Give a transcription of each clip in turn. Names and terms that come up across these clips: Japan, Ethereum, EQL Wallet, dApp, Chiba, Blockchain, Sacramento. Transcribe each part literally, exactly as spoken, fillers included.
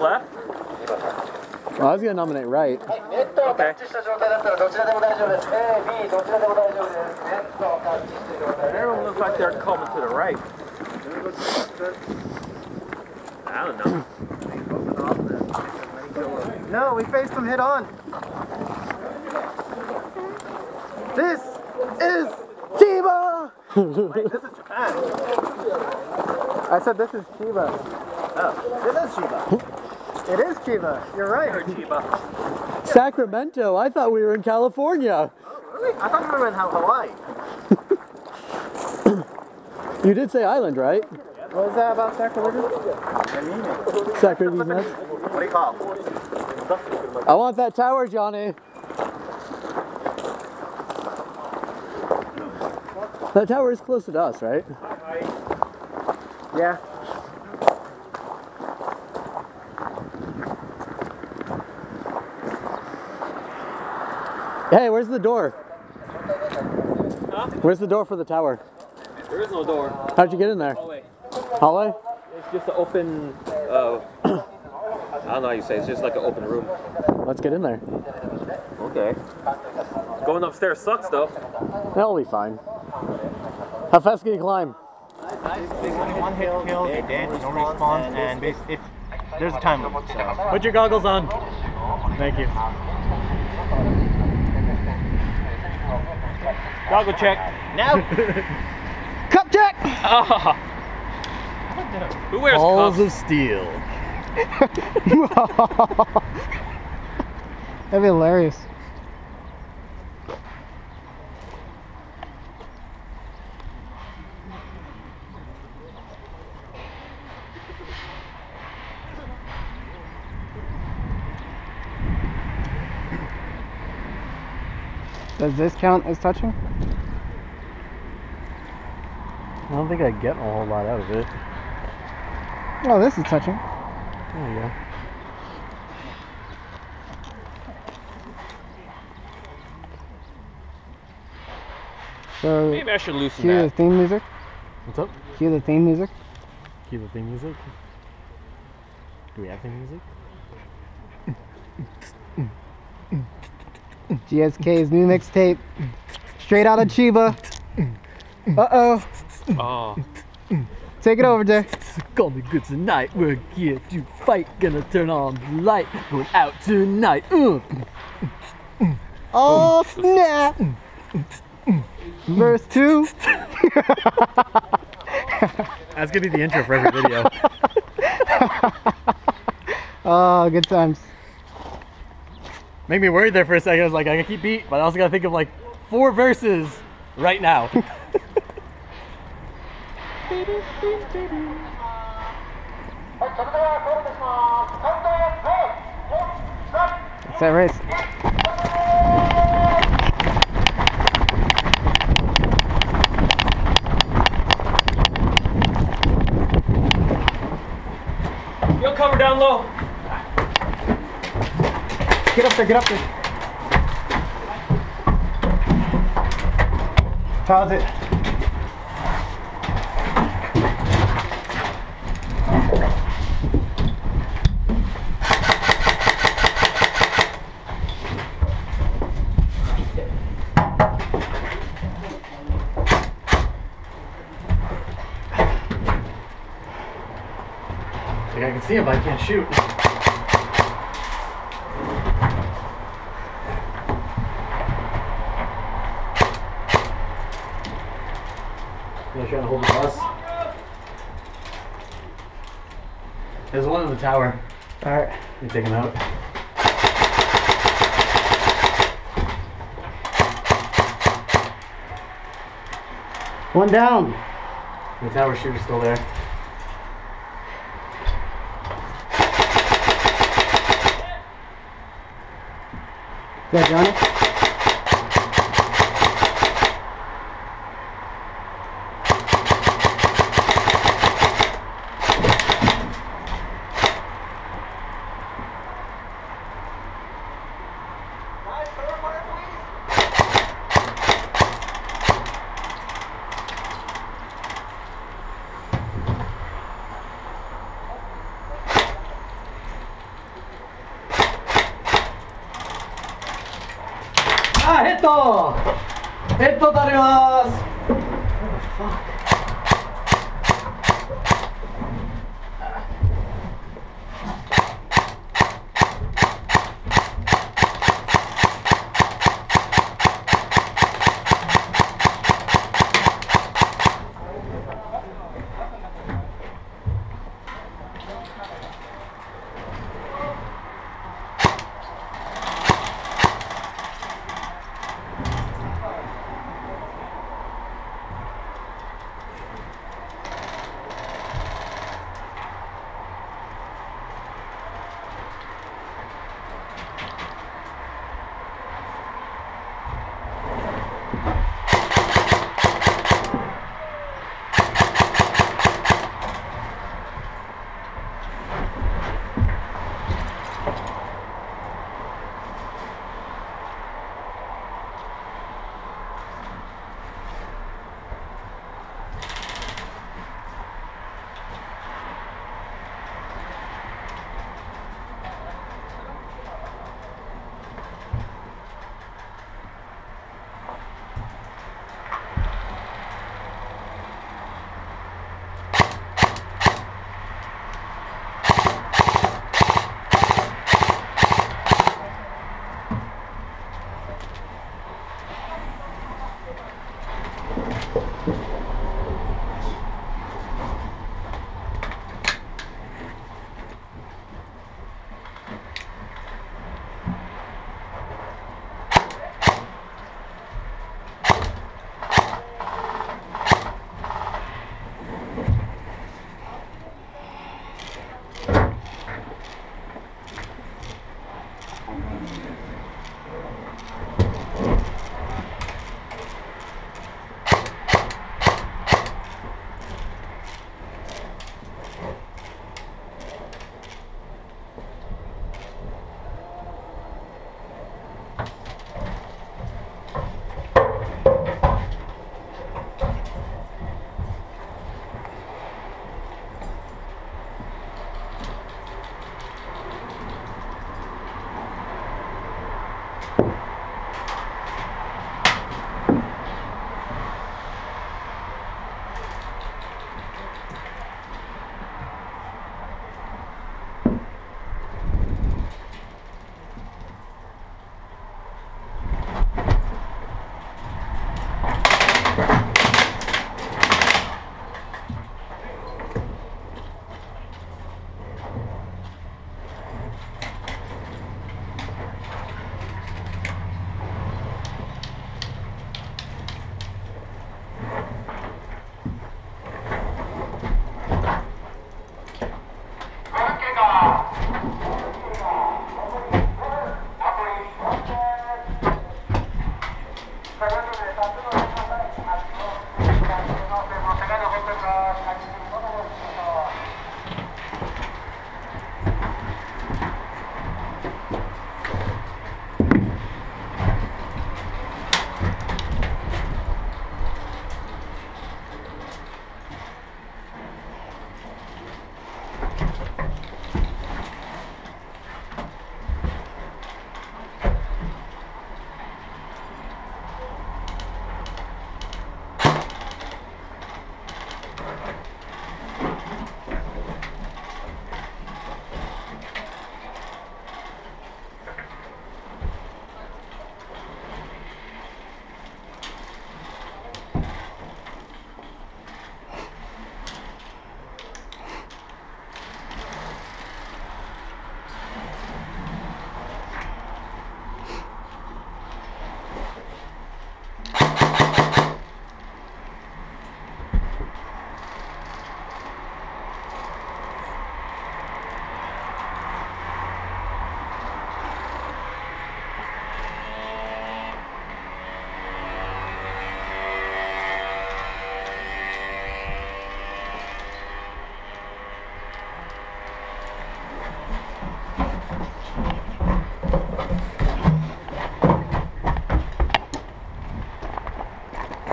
Left? Well, I was going to nominate right. Okay. Everyone looks like they're coming to the right. I don't know. No, we faced them head on. This is Chiba! Wait, this is Japan. I said this is Chiba. Oh, it is Chiba. It is Chiba. You're right. Or Chiba. Sacramento. I thought we were in California. Oh, really? I thought we were in Hawaii. You did say island, right? What was that about Sacramento? Sacramento. What do you call it? I want that tower, Johnny. That tower is closer to us, right? Yeah. Hey, where's the door? Huh? Where's the door for the tower? There is no door. How'd you get in there? Hallway. Hallway? It's just an open, uh, I don't know how you say it. It's just like an open room. Let's get in there. Okay. Going upstairs sucks though. That'll be fine. How fast can you climb? One hit kill, they dead, no response, and if, if there's a time limit. So. Put your goggles on. Thank you. Goggle check. Now! Cup check! Oh. Who wears balls cups? Of steel. That'd be hilarious. Does this count as touching? I don't think I get a whole lot out of it. Oh, this is touching. There you go. So maybe I should loosen cue that. Cue the theme music. What's up? Cue the theme music. Cue the theme music. Do we have theme music? G S K's new mixtape, straight out of Chiba. Uh-oh. Oh. Take it over, Jay. Call me good tonight. We're geared to fight. Gonna turn on the light. Going out tonight. Mm. Oh, snap. Verse two. That's gonna be the intro for every video. Oh, good times. Make me worried there for a second. I was like, I gotta keep beat, but I also gotta think of like four verses right now. That's that race. You'll cover down low. Get up there, get up there. How's it? I think I can see him, but I can't shoot. Trying to hold the bus. There's one in the tower. All right, you take him out. One down. The tower shooter's still there. Is that Johnny? あ、ヘッドヘッド垂れます。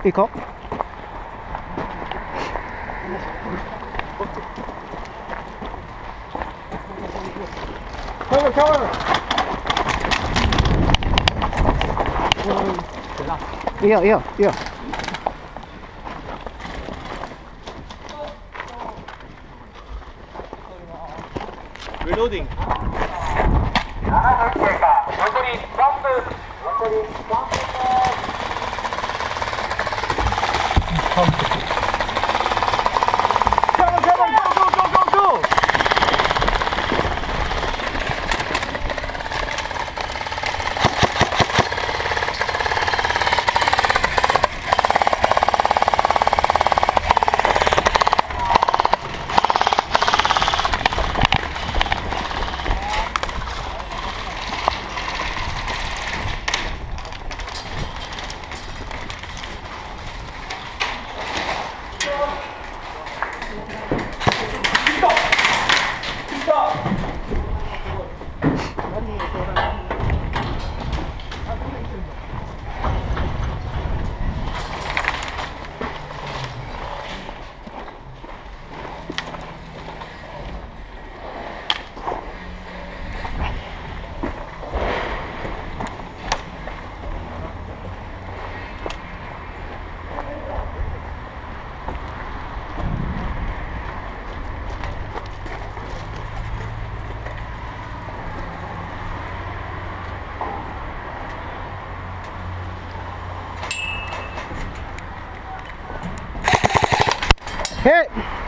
行こう。 Cover, cover. Io, io, io. Reloading. Hit!